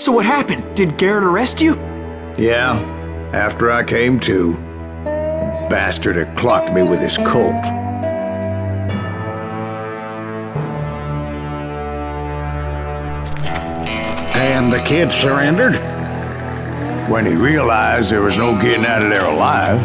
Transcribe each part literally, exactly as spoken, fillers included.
So what happened? Did Garrett arrest you? Yeah, after I came to. The bastard had clocked me with his Colt. And the kid surrendered? When he realized there was no getting out of there alive.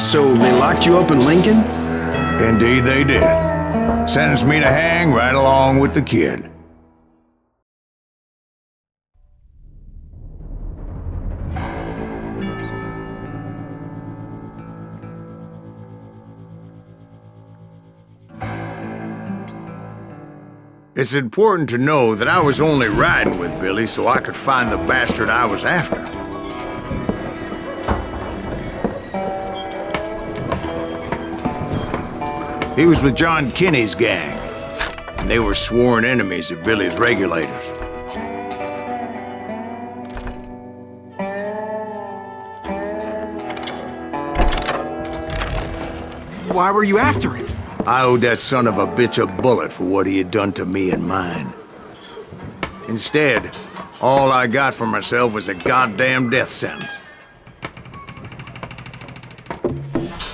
So they locked you up in Lincoln? Indeed they did. Sentenced me to hang right along with the kid. It's important to know that I was only riding with Billy so I could find the bastard I was after. He was with John Kinney's gang, and they were sworn enemies of Billy's regulators. Why were you after him? I owed that son of a bitch a bullet for what he had done to me and mine. Instead, all I got for myself was a goddamn death sentence.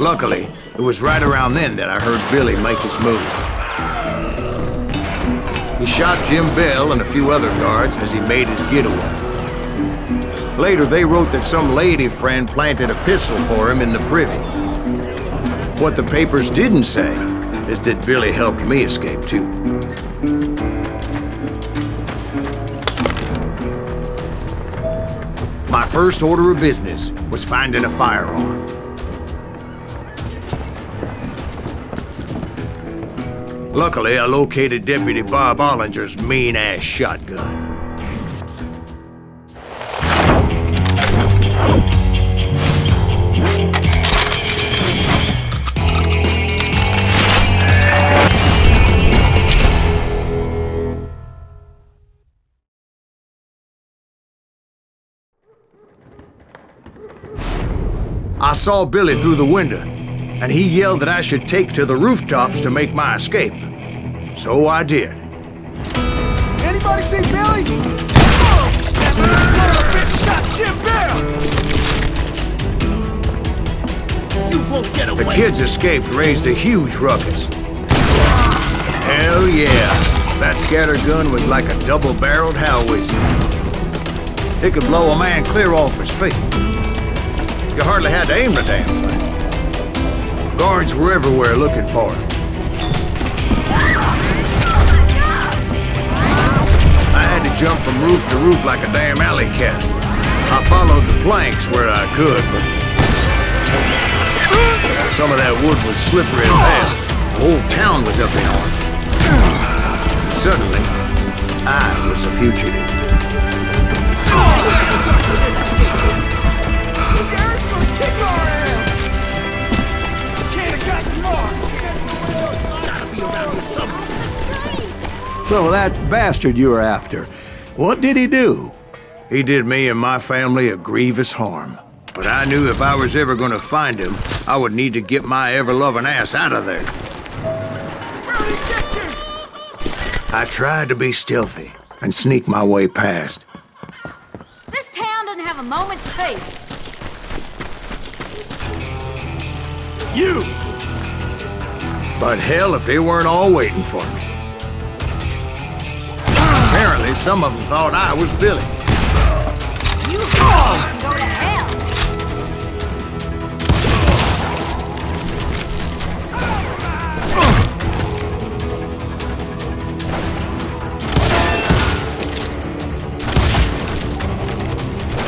Luckily, it was right around then that I heard Billy make his move. He shot Jim Bell and a few other guards as he made his getaway. Later, they wrote that some lady friend planted a pistol for him in the privy. What the papers didn't say is that Billy helped me escape, too. My first order of business was finding a firearm. Luckily, I located Deputy Bob Ollinger's mean-ass shotgun. I saw Billy through the window, and he yelled that I should take to the rooftops to make my escape. So I did. Anybody see Billy? Oh, that little son of a bitch shot Jim Bell! You won't get away! The kid's escape raised a huge ruckus. Hell yeah! That scatter gun was like a double-barreled howitzer. It could blow a man clear off his feet. You hardly had to aim the damn thing. Guards were everywhere looking for him. I had to jump from roof to roof like a damn alley cat. I followed the planks where I could, but some of that wood was slippery and bad. The whole town was up in arms. Suddenly, I was a fugitive. So that bastard you were after, what did he do? He did me and my family a grievous harm. But I knew if I was ever gonna find him, I would need to get my ever-loving ass out of there. Where did he get you? I tried to be stealthy and sneak my way past. This town doesn't have a moment's faith. You! But hell, if they weren't all waiting for me. Apparently, some of them thought I was Billy. You oh. Go to hell.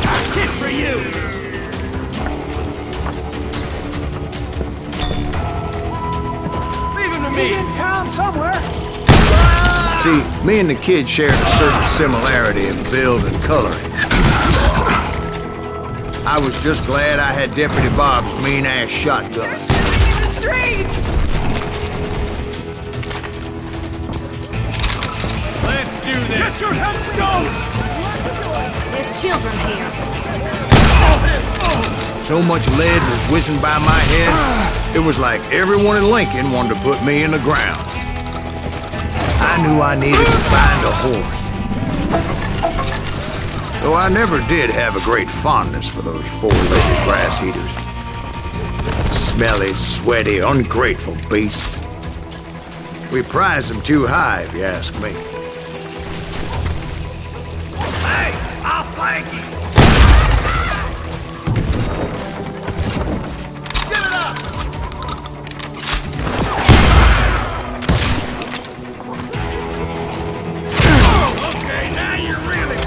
That's it for you. He's in town somewhere. See, me and the kid shared a certain similarity in build and coloring. I was just glad I had Deputy Bob's mean-ass shotgun. Let's do this. Get your headstone. There's children here. So much lead was whizzing by my head. It was like everyone in Lincoln wanted to put me in the ground. I knew I needed to find a horse. Though I never did have a great fondness for those four-legged grass eaters. Smelly, sweaty, ungrateful beasts. We prize them too high, if you ask me. Hey, I'll flank you! Give it up! Okay, now you're really...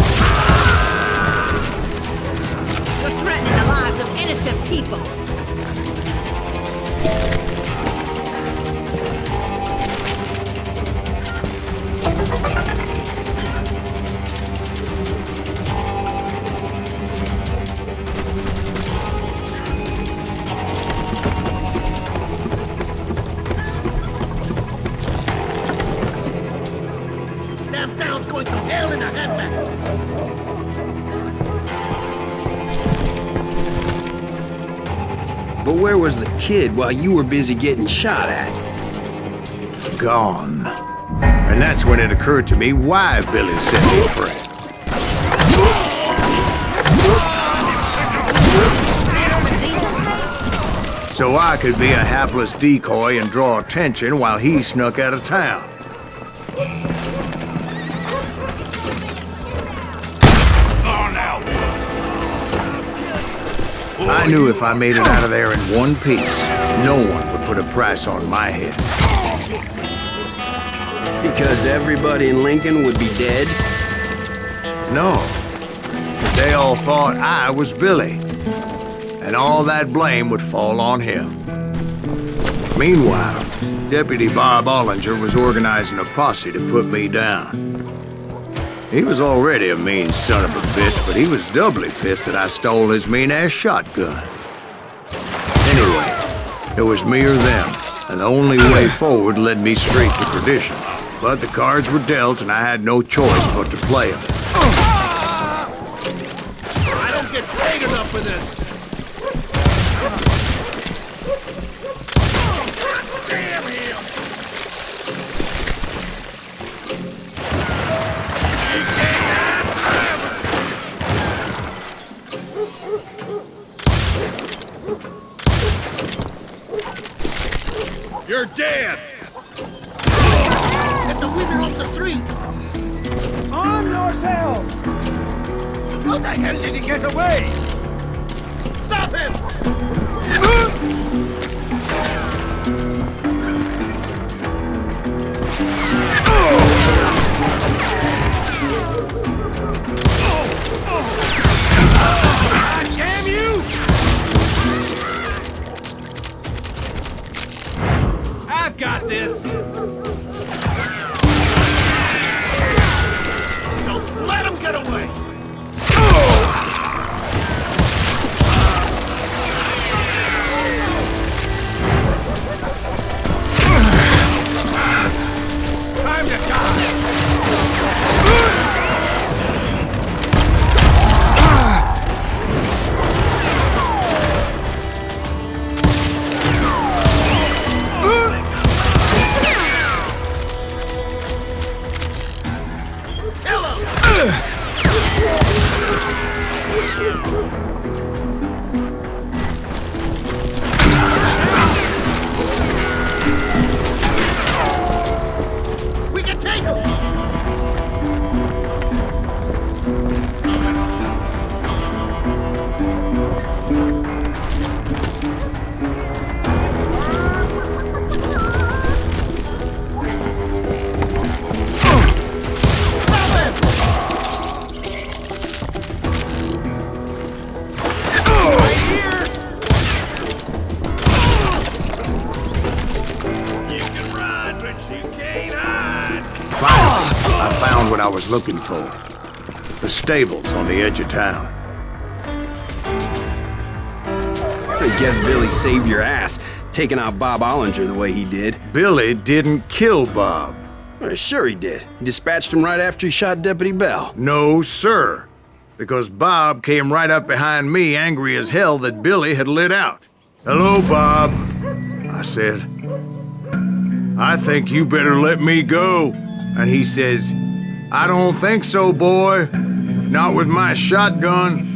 You're threatening the lives of innocent people. But where was the kid while you were busy getting shot at? Gone. And that's when it occurred to me why Billy sent me for it. So I could be a hapless decoy and draw attention while he snuck out of town. I knew if I made it out of there in one piece, no one would put a price on my head. Because everybody in Lincoln would be dead? No. They all thought I was Billy. And all that blame would fall on him. Meanwhile, Deputy Bob Ollinger was organizing a posse to put me down. He was already a mean son of a bitch, but he was doubly pissed that I stole his mean-ass shotgun. Anyway, it was me or them, and the only way forward led me straight to perdition. But the cards were dealt, and I had no choice but to play them. I don't get paid enough for this! You're dead! Get the women off the street! Arm yourselves! How the hell did he get away? Stop him! God damn you! I've got this! Don't let him get away! Time to looking for. The stables on the edge of town. I guess Billy saved your ass, taking out Bob Ollinger the way he did. Billy didn't kill Bob. Well, sure he did. He dispatched him right after he shot Deputy Bell. No, sir. Because Bob came right up behind me, angry as hell that Billy had lit out. "Hello, Bob," I said. "I think you better let me go." And he says, "I don't think so, boy." Not with my shotgun.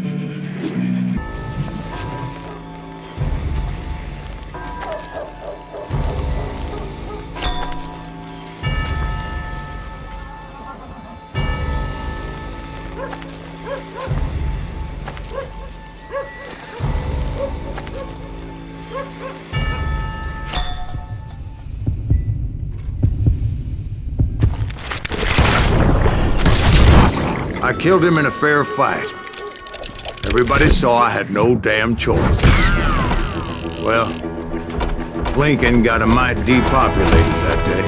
I killed him in a fair fight. Everybody saw I had no damn choice. Well, Lincoln got a mite depopulated that day.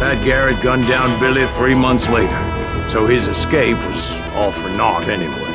Pat Garrett gunned down Billy three months later, so his escape was all for naught anyway.